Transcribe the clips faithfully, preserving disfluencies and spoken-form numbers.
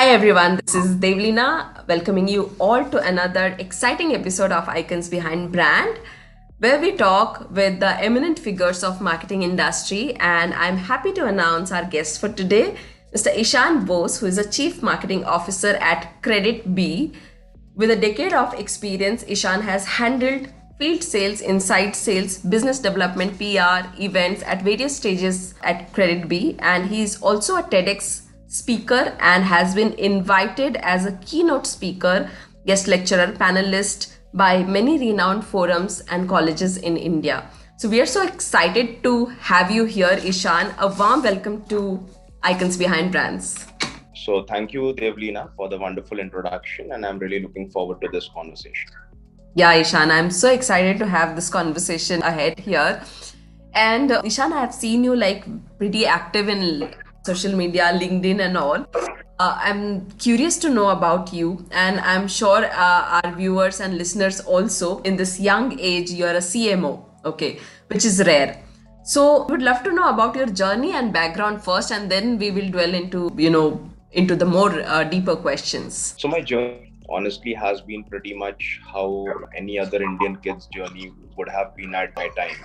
Hi everyone, this is Devleena welcoming you all to another exciting episode of Icons Behind Brand, where we talk with the eminent figures of marketing industry, and I'm happy to announce our guest for today, Mister Ishan Bose, who is a Chief Marketing Officer at KreditBee. With a decade of experience, Ishan has handled field sales, inside sales, business development, P R, events at various stages at KreditBee, and he is also a TEDx speaker and has been invited as a keynote speaker, guest lecturer, panelist by many renowned forums and colleges in India. So we are so excited to have you here, Ishan. A warm welcome to Icons Behind Brands. So thank you, Devleena, for the wonderful introduction, and I'm really looking forward to this conversation. Yeah, Ishan, I'm so excited to have this conversation ahead here. And uh, Ishan, I've seen you like pretty active in social media, LinkedIn and all. Uh, I'm curious to know about you, and I'm sure uh, our viewers and listeners also. In this young age, you're a C M O, okay, which is rare. So I would love to know about your journey and background first, and then we will dwell into, you know, into the more uh, deeper questions. So my journey honestly has been pretty much how any other Indian kid's journey would have been at my time,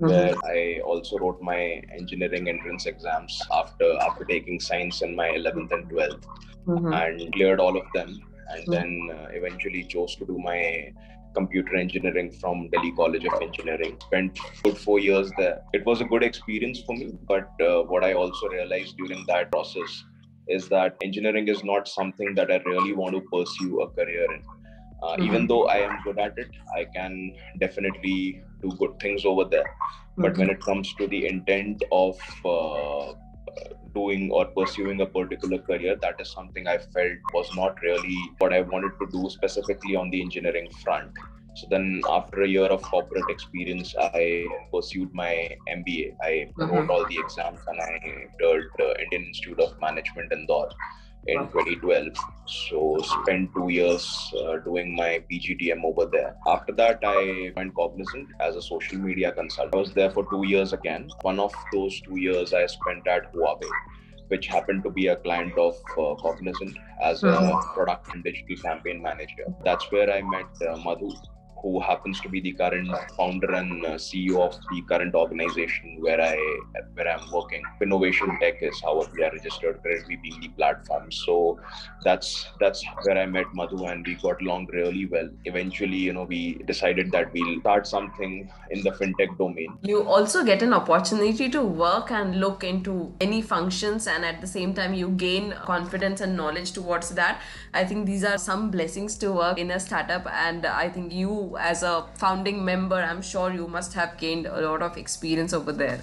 mm-hmm. where I also wrote my engineering entrance exams after after taking science in my eleventh and twelfth, mm-hmm. and cleared all of them, and mm-hmm. then uh, eventually chose to do my computer engineering from Delhi College of Engineering. Spent good four years there. It was a good experience for me, but uh, what I also realized during that process is that engineering is not something that I really want to pursue a career in. Uh, mm-hmm. Even though I am good at it, I can definitely do good things over there. Mm-hmm. But when it comes to the intent of uh, doing or pursuing a particular career, that is something I felt was not really what I wanted to do specifically on the engineering front. So then after a year of corporate experience, I pursued my M B A. I mm-hmm. wrote all the exams and I entered the Indian Institute of Management in Indore in twenty twelve. So spent two years uh, doing my P G D M over there. After that, I went Cognizant as a social media consultant. I was there for two years again. One of those two years I spent at Huawei, which happened to be a client of uh, Cognizant as a product and digital campaign manager. That's where I met uh, Madhu, who happens to be the current founder and C E O of the current organization where I where I'm working. Innovation Tech is how we are registered, KreditBee being the platform. So that's that's where I met Madhu, and we got along really well. Eventually, you know, we decided that we'll start something in the fintech domain. You also get an opportunity to work and look into any functions, and at the same time you gain confidence and knowledge towards that. I think these are some blessings to work in a startup, and I think you, as a founding member, I'm sure you must have gained a lot of experience over there.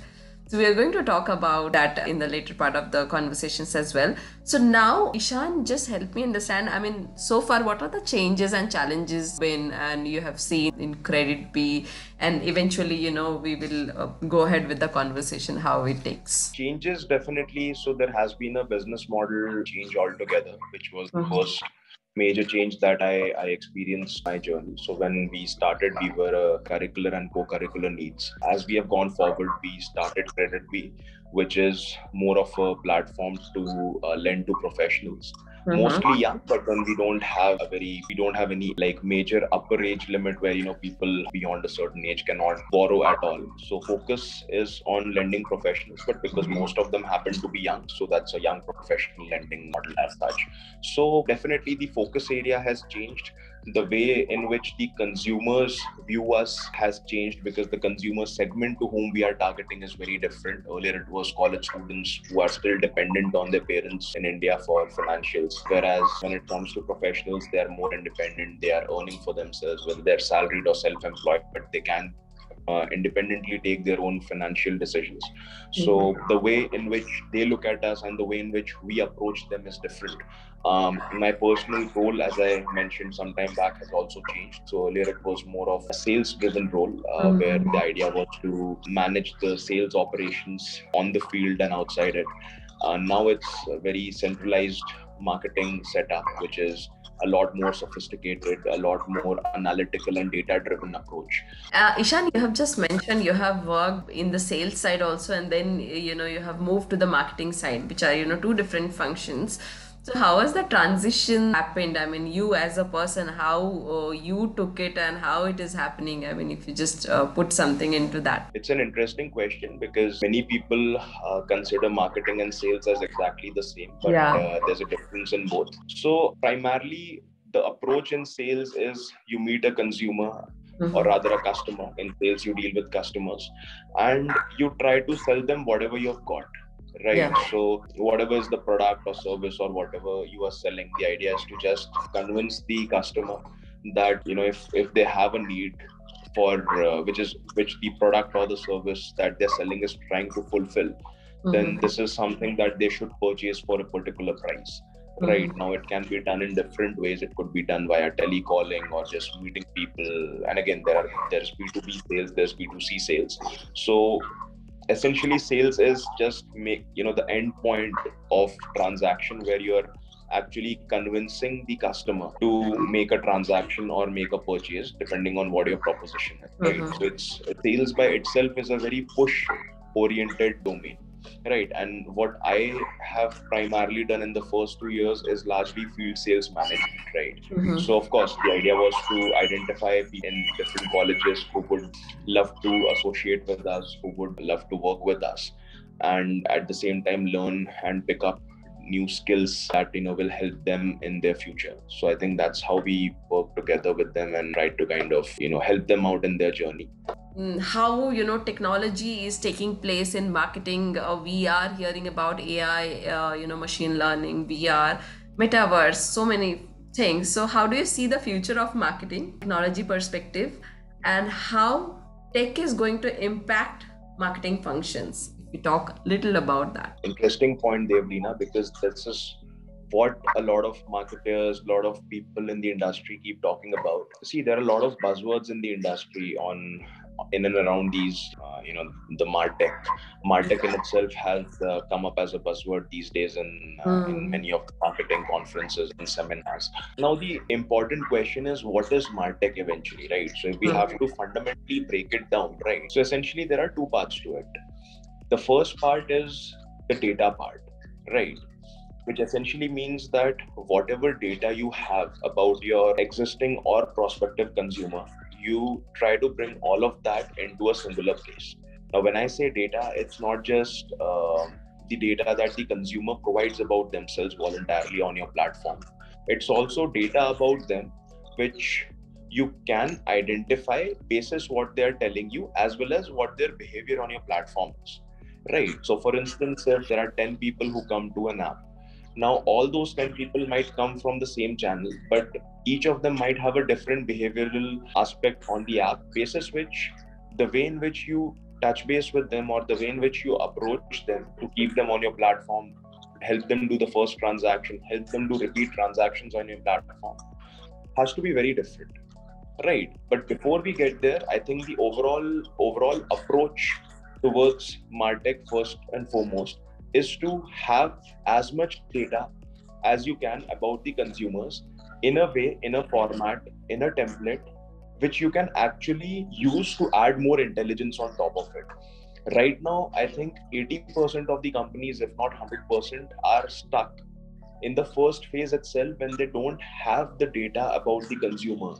So we are going to talk about that in the later part of the conversations as well. So now, Ishan, just help me understand, I mean, so far, what are the changes and challenges been and you have seen in KreditBee? And eventually, you know, we will uh, go ahead with the conversation, how it takes. Changes, definitely. So there has been a business model change altogether, which was the first major change that I, I experienced my journey. So when we started, we were a curricular and co-curricular needs. As we have gone forward, we started KreditBee, which is more of a platform to uh, lend to professionals. Mm-hmm. Mostly young, but then we don't have a very, we don't have any like major upper age limit where, you know, people beyond a certain age cannot borrow at all. So focus is on lending professionals, but because mm-hmm. most of them happen to be young, so that's a young professional lending model as such. So definitely the focus area has changed. The way in which the consumers view us has changed, because the consumer segment to whom we are targeting is very different. Earlier it was college students who are still dependent on their parents in India for financials, whereas when it comes to professionals, they are more independent, they are earning for themselves, whether they're salaried or self-employed, but they can Uh, independently take their own financial decisions. So mm-hmm. the way in which they look at us and the way in which we approach them is different. Um, my personal role, as I mentioned some time back, has also changed. So earlier it was more of a sales-driven role, uh, mm-hmm. where the idea was to manage the sales operations on the field and outside it. Uh, now it's a very centralized marketing setup, which is a lot more sophisticated, a lot more analytical and data-driven approach. Uh, Ishan, you have just mentioned you have worked in the sales side also, and then, you know, you have moved to the marketing side, which are, you know, two different functions. So how has the transition happened? I mean, you as a person, how uh, you took it and how it is happening. I mean, if you just uh, put something into that. It's an interesting question because many people uh, consider marketing and sales as exactly the same, but yeah. uh, there's a difference in both. So primarily the approach in sales is you meet a consumer, mm-hmm. or rather a customer. In sales, you deal with customers and you try to sell them whatever you've got. Right. Yeah. So whatever is the product or service or whatever you are selling, the idea is to just convince the customer that, you know, if, if they have a need for uh, which is which the product or the service that they're selling is trying to fulfill, mm-hmm. then this is something that they should purchase for a particular price. Right now, it can be done in different ways. It could be done via telecalling or just meeting people. And again, there are there's B two B sales, there's B two C sales. So essentially, sales is just make you know the end point of transaction where you're actually convincing the customer to make a transaction or make a purchase, depending on what your proposition is. Right? Mm-hmm. So it's sales by itself is a very push-oriented domain. Right, and what I have primarily done in the first two years is largely field sales management, right? Mm-hmm. So of course, the idea was to identify people in different colleges who would love to associate with us, who would love to work with us, and at the same time learn and pick up new skills that you know will help them in their future. So I think that's how we work together with them and try to kind of you know help them out in their journey. How you know technology is taking place in marketing. Uh, we are hearing about A I, uh, you know, machine learning, V R, metaverse, so many things. So how do you see the future of marketing technology perspective, and how tech is going to impact marketing functions? We talk a little about that. Interesting point, Devleena, because this is what a lot of marketers, a lot of people in the industry keep talking about. See, there are a lot of buzzwords in the industry on in and around these, uh, you know, the MarTech. MarTech in itself has uh, come up as a buzzword these days in, uh, mm. in many of the marketing conferences and seminars. Now, the important question is, what is MarTech eventually, right? So if we mm. have to fundamentally break it down, right? So essentially, there are two parts to it. The first part is the data part, right? Which essentially means that whatever data you have about your existing or prospective consumer, you try to bring all of that into a singular place. Now, when I say data, it's not just uh, the data that the consumer provides about themselves voluntarily on your platform. It's also data about them, which you can identify basis what they're telling you, as well as what their behavior on your platform is. Right. So for instance, if there are ten people who come to an app, now all those ten people might come from the same channel, but each of them might have a different behavioral aspect on the app, basis which the way in which you touch base with them or the way in which you approach them to keep them on your platform, help them do the first transaction, help them do repeat transactions on your platform, has to be very different. Right. But before we get there, I think the overall overall approach towards MarTech first and foremost is to have as much data as you can about the consumers in a way, in a format, in a template, which you can actually use to add more intelligence on top of it. Right now, I think eighty percent of the companies, if not one hundred percent, are stuck in the first phase itself when they don't have the data about the consumer.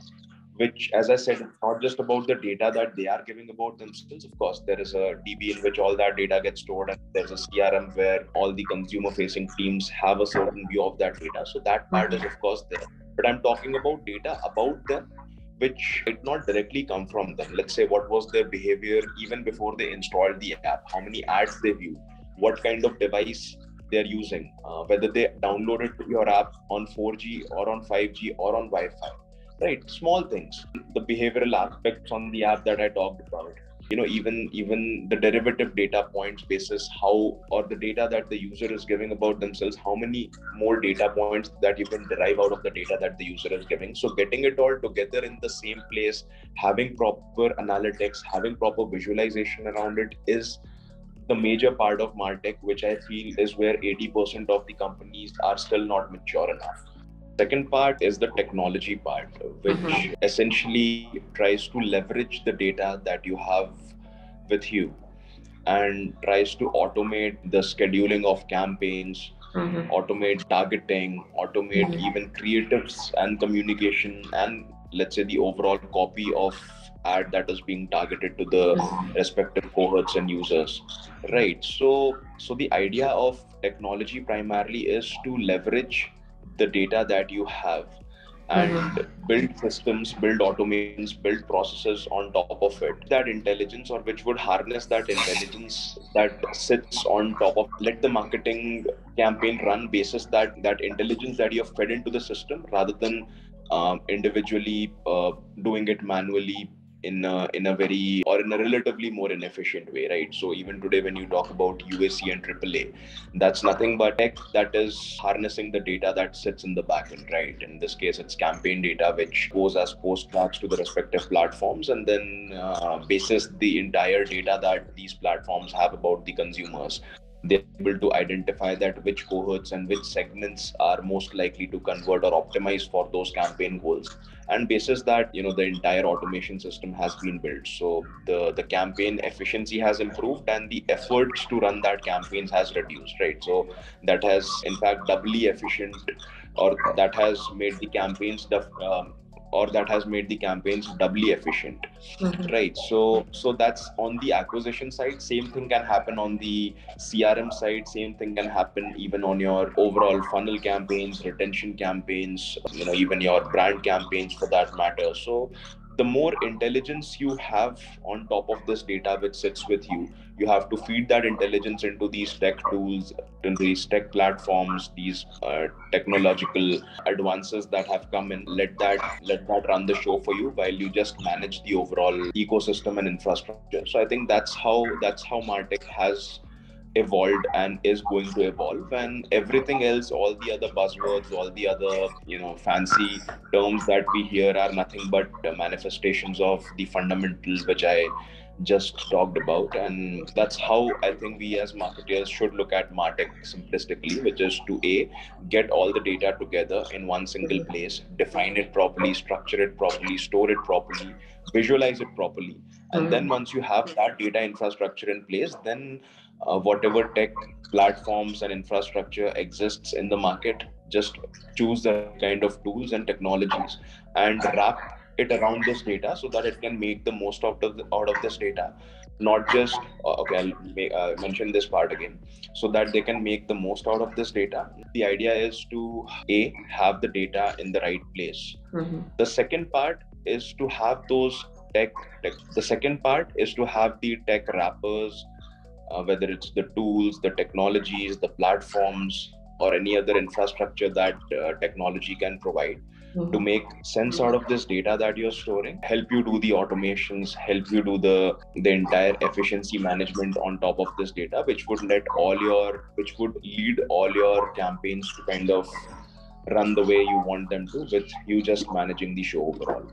Which, as I said, it's not just about the data that they are giving about themselves. Of course, there is a D B in which all that data gets stored, and there's a C R M where all the consumer-facing teams have a certain view of that data. So that part is, of course, there. But I'm talking about data about them, which did not directly come from them. Let's say, what was their behavior even before they installed the app? How many ads they viewed? What kind of device they're using? Uh, whether they downloaded your app on four G or on five G or on Wi-Fi. Right, small things, the behavioral aspects on the app that I talked about, you know, even even the derivative data points basis, how, or the data that the user is giving about themselves, how many more data points that you can derive out of the data that the user is giving. So getting it all together in the same place, having proper analytics, having proper visualization around it is the major part of MarTech, which I feel is where eighty percent of the companies are still not mature enough. Second part is the technology part, which mm-hmm. essentially tries to leverage the data that you have with you and tries to automate the scheduling of campaigns, mm-hmm. automate targeting, automate mm-hmm. even creatives and communication, and let's say the overall copy of ad that is being targeted to the mm-hmm. respective cohorts and users, right? So, so the idea of technology primarily is to leverage the data that you have and mm-hmm. build systems, build automations, build processes on top of it. That intelligence, or which would harness that intelligence that sits on top of, let the marketing campaign run basis that, that intelligence that you have fed into the system, rather than um, individually uh, doing it manually in a, in a very, or in a relatively more inefficient way, right? So even today, when you talk about U A C and triple A, that's nothing but tech that is harnessing the data that sits in the back end, right? In this case, it's campaign data, which goes as post tracks to the respective platforms, and then uh, bases the entire data that these platforms have about the consumers. They're able to identify that which cohorts and which segments are most likely to convert or optimize for those campaign goals. And basis that, you know, the entire automation system has been built. So the, the campaign efficiency has improved and the efforts to run that campaigns has reduced, right? So that has in fact doubly efficient, or that has made the campaigns um, or that has made the campaigns doubly efficient, mm-hmm. right? So so that's on the acquisition side. Same thing can happen on the C R M side. Same thing can happen even on your overall funnel campaigns, retention campaigns, you know, even your brand campaigns for that matter. So the more intelligence you have on top of this data which sits with you, you have to feed that intelligence into these tech tools, into these tech platforms, these uh, technological advances that have come in. Let that let that run the show for you while you just manage the overall ecosystem and infrastructure. So I think that's how that's how MarTech has evolved and is going to evolve, and everything else, all the other buzzwords, all the other, you know, fancy terms that we hear are nothing but manifestations of the fundamentals which I just talked about. And that's how I think we as marketers should look at MarTech simplistically, which is to A, get all the data together in one single place, define it properly, structure it properly, store it properly, visualize it properly. And then once you have that data infrastructure in place, then Uh, whatever tech platforms and infrastructure exists in the market, just choose the kind of tools and technologies and wrap it around this data so that it can make the most out of the, out of this data. Not just, uh, okay, I'll make, uh, mention this part again, so that they can make the most out of this data. The idea is to A, have the data in the right place. Mm-hmm. The second part is to have those tech, tech. The second part is to have the tech wrappers, Uh, whether it's the tools, the technologies, the platforms, or any other infrastructure that uh, technology can provide mm-hmm. to make sense out of this data that you're storing, help you do the automations, help you do the, the entire efficiency management on top of this data, which would let all your, which would lead all your campaigns to kind of run the way you want them to, with you just managing the show overall.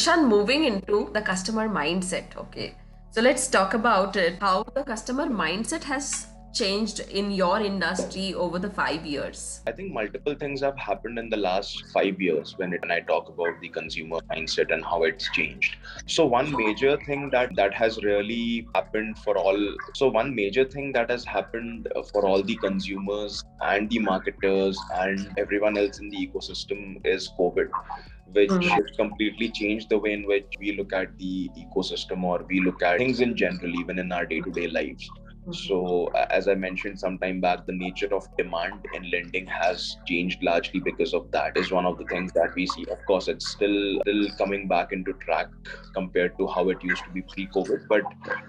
Ishan, moving into the customer mindset, okay. So let's talk about it, how the customer mindset has changed in your industry over the five years. I think multiple things have happened in the last five years when, it, when I talk about the consumer mindset and how it's changed. So one major thing that, that has really happened for all, so one major thing that has happened for all the consumers and the marketers and everyone else in the ecosystem is COVID, which mm-hmm. completely changed the way in which we look at the ecosystem, or we look at things in general, even in our day-to-day lives. Mm-hmm. So as I mentioned some time back, the nature of demand in lending has changed largely because of that. Is one of the things that we see. Of course, it's still, still coming back into track compared to how it used to be pre-COVID, but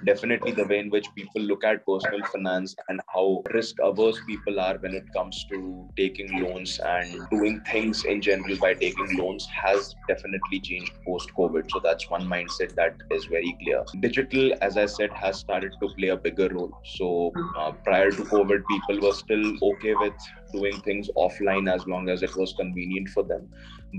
definitely the way in which people look at personal finance and how risk-averse people are when it comes to taking loans and doing things in general by taking loans has definitely changed post-COVID. So that's one mindset that is very clear. Digital, as I said, has started to play a bigger role. So uh, prior to COVID, people were still okay with doing things offline as long as it was convenient for them.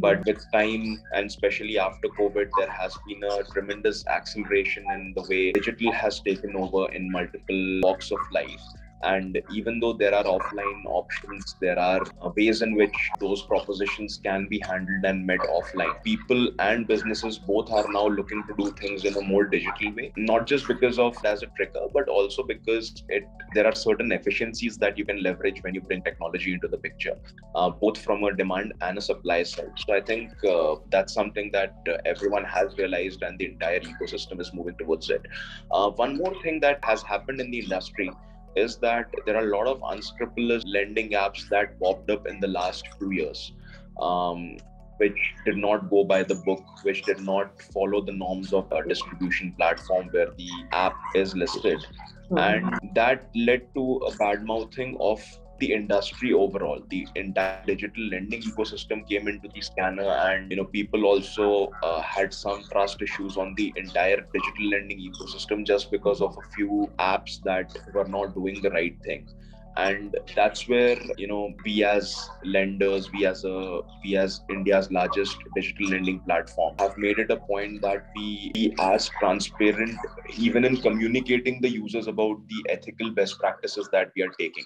But with time, and especially after COVID, there has been a tremendous acceleration in the way digital has taken over in multiple walks of life. And even though there are offline options, there are ways in which those propositions can be handled and met offline. People and businesses both are now looking to do things in a more digital way, not just because of as a tricker, but also because it there are certain efficiencies that you can leverage when you bring technology into the picture, uh, both from a demand and a supply side. So I think uh, that's something that uh, everyone has realized, and the entire ecosystem is moving towards it. Uh, one more thing that has happened in the industry is that there are a lot of unscrupulous lending apps that popped up in the last two years, um, which did not go by the book, which did not follow the norms of a distribution platform where the app is listed. And that led to a bad mouthing of the industry overall. The entire digital lending ecosystem came into the scanner, and you know people also uh, had some trust issues on the entire digital lending ecosystem just because of a few apps that were not doing the right thing. And that's where you know we as lenders, we as a we as India's largest digital lending platform, have made it a point that we be as transparent, even in communicating the users about the ethical best practices that we are taking.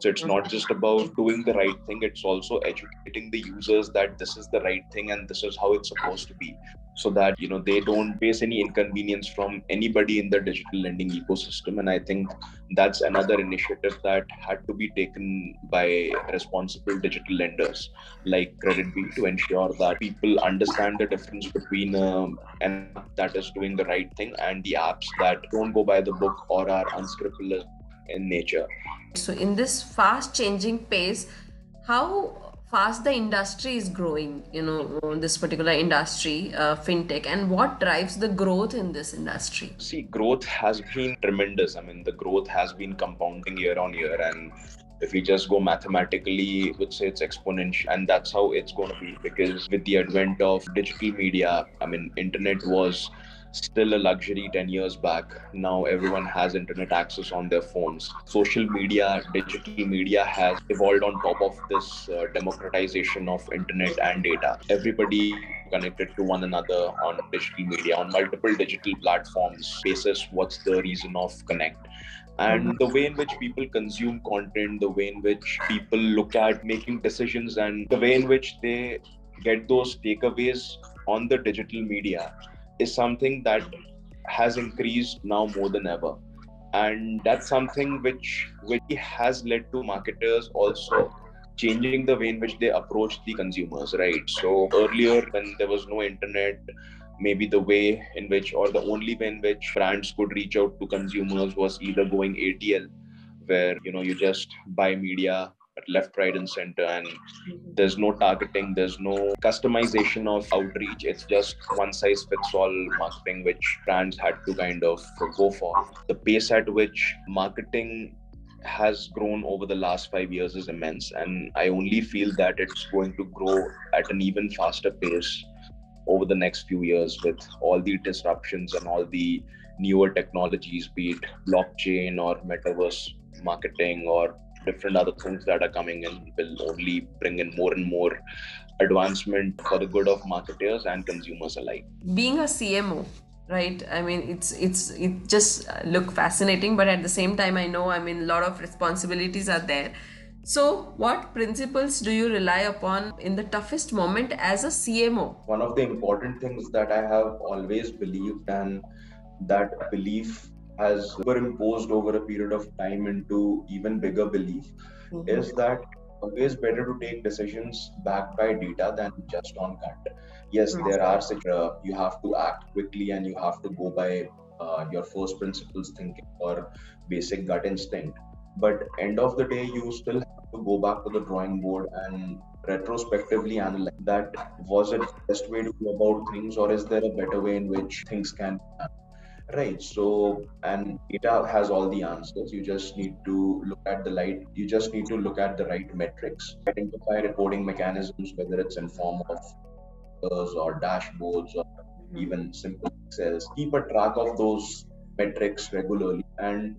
So it's not just about doing the right thing; it's also educating the users that this is the right thing and this is how it's supposed to be, so that you know they don't face any inconvenience from anybody in the digital lending ecosystem. And I think that's another initiative that had to be taken by responsible digital lenders like KreditBee to ensure that people understand the difference between um, an app that is doing the right thing and the apps that don't go by the book or are unscrupulous in nature. So in this fast changing pace, how fast the industry is growing, you know, this particular industry, uh, fintech, and what drives the growth in this industry? See, growth has been tremendous. I mean, the growth has been compounding year on year, and if we just go mathematically, I would say it's exponential, and that's how it's going to be, because with the advent of digital media, I mean, internet was still a luxury ten years back. Now everyone has internet access on their phones. Social media, digital media has evolved on top of this uh, democratization of internet and data. Everybody connected to one another on digital media, on multiple digital platforms basis. What's the reason of connect? And the way in which people consume content, the way in which people look at making decisions, and the way in which they get those takeaways on the digital media is something that has increased now more than ever. And that's something which, which has led to marketers also changing the way in which they approach the consumers, right? So earlier, when there was no internet, maybe the way in which, or the only way in which brands could reach out to consumers was either going A T L, where you know you just buy media left, right and center, and there's no targeting, there's no customization of outreach. It's just one size fits all marketing, which brands had to kind of go for. The pace at which marketing has grown over the last five years is immense, and I only feel that it's going to grow at an even faster pace over the next few years with all the disruptions and all the newer technologies, be it blockchain or metaverse marketing or different other things that are coming in, will only bring in more and more advancement for the good of marketers and consumers alike. Being a C M O, right? I mean, it's it's it just look fascinating, but at the same time, I know, I mean, a lot of responsibilities are there. So what principles do you rely upon in the toughest moment as a C M O? One of the important things that I have always believed, and that belief has superimposed over a period of time into even bigger belief, mm-hmm. is that always better to take decisions backed by data than just on gut. Yes, mm-hmm. there are such, uh, you have to act quickly and you have to go by uh, your first principles thinking or basic gut instinct. But end of the day, you still have to go back to the drawing board and retrospectively analyze that. Was it the best way to go about things, or is there a better way in which things can happen? Right, so, and data has all the answers. You just need to look at the light, you just need to look at the right metrics, identify reporting mechanisms, whether it's in form of or dashboards or even simple Excels. Keep a track of those metrics regularly and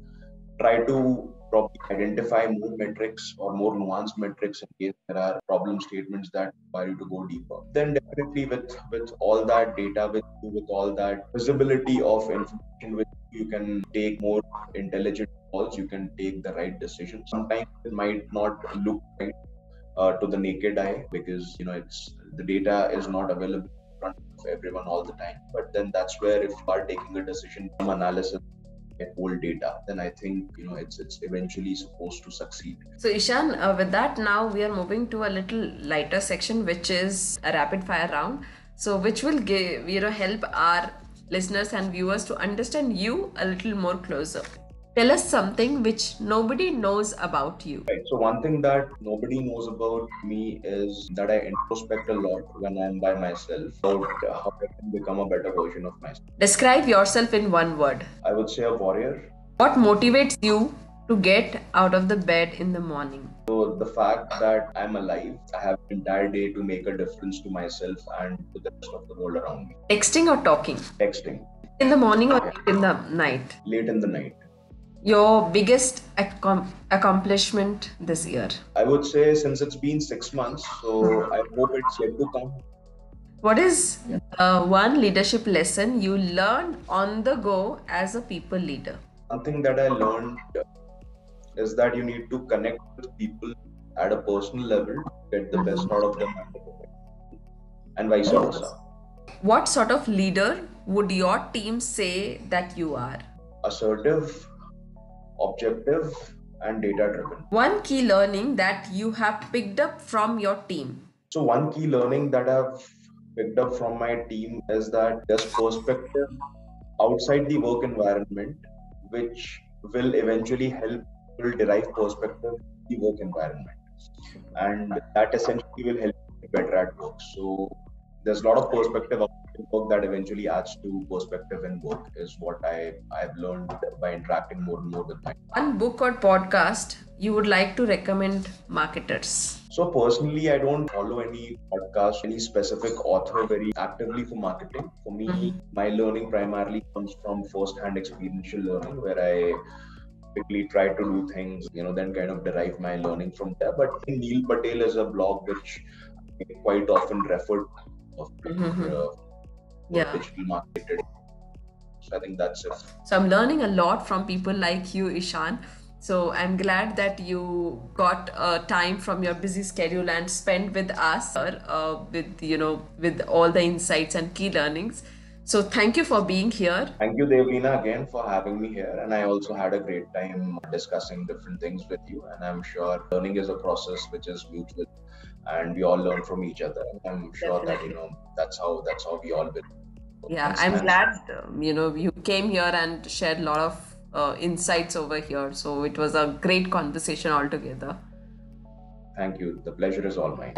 try to probably identify more metrics or more nuanced metrics in case there are problem statements that require you to go deeper. Then definitely with, with all that data, with, with all that visibility of information, which you can take more intelligent calls, you can take the right decision. Sometimes it might not look right uh, to the naked eye because, you know, it's the data is not available in front of everyone all the time. But then that's where if you are taking a decision from analysis, old data, then I think, you know, it's it's eventually supposed to succeed. So Ishan, uh, with that, now we are moving to a little lighter section, which is a rapid fire round. So which will give, you know, help our listeners and viewers to understand you a little more closer. Tell us something which nobody knows about you. Right. So one thing that nobody knows about me is that I introspect a lot when I'm by myself about how I can become a better version of myself. Describe yourself in one word. I would say a warrior. What motivates you to get out of the bed in the morning? So the fact that I'm alive, I have an entire day to make a difference to myself and to the rest of the world around me. Texting or talking? Texting. In the morning or late in the night? Late in the night. Your biggest ac- accomplishment this year? I would say, since it's been six months, so I hope it's yet to come. What is uh, one leadership lesson you learned on the go as a people leader? Something that I learned is that you need to connect with people at a personal level, get the best out of them, and vice versa. What sort of leader would your team say that you are? Assertive, objective and data-driven. One key learning that you have picked up from your team. So one key learning that I've picked up from my team is that there's perspective outside the work environment, which will eventually help will derive perspective in the work environment. And that essentially will help you get better at work. So there's a lot of perspective in work that eventually adds to perspective in work is what I, I've learned by interacting more and more with my. One book or podcast you would like to recommend marketers? So personally, I don't follow any podcast, any specific author very actively for marketing. For me, mm-hmm. my learning primarily comes from first-hand experiential learning where I quickly try to do things, you know, then kind of derive my learning from there. But Neil Patel is a blog which I quite often referred to. Of mm-hmm. uh, yeah. digital marketing. So I think that's it. So I'm learning a lot from people like you, Ishan. So I'm glad that you got uh, time from your busy schedule and spent with us, uh, with you know, with all the insights and key learnings. So thank you for being here. Thank you, Devleena, again for having me here. And I also had a great time discussing different things with you. And I'm sure learning is a process which is mutual. And we all learn from each other. I'm sure Definitely. That, you know, that's how that's how we all will. Yeah, I'm glad, you know, you came here and shared a lot of uh, insights over here. So it was a great conversation altogether. Thank you. The pleasure is all mine.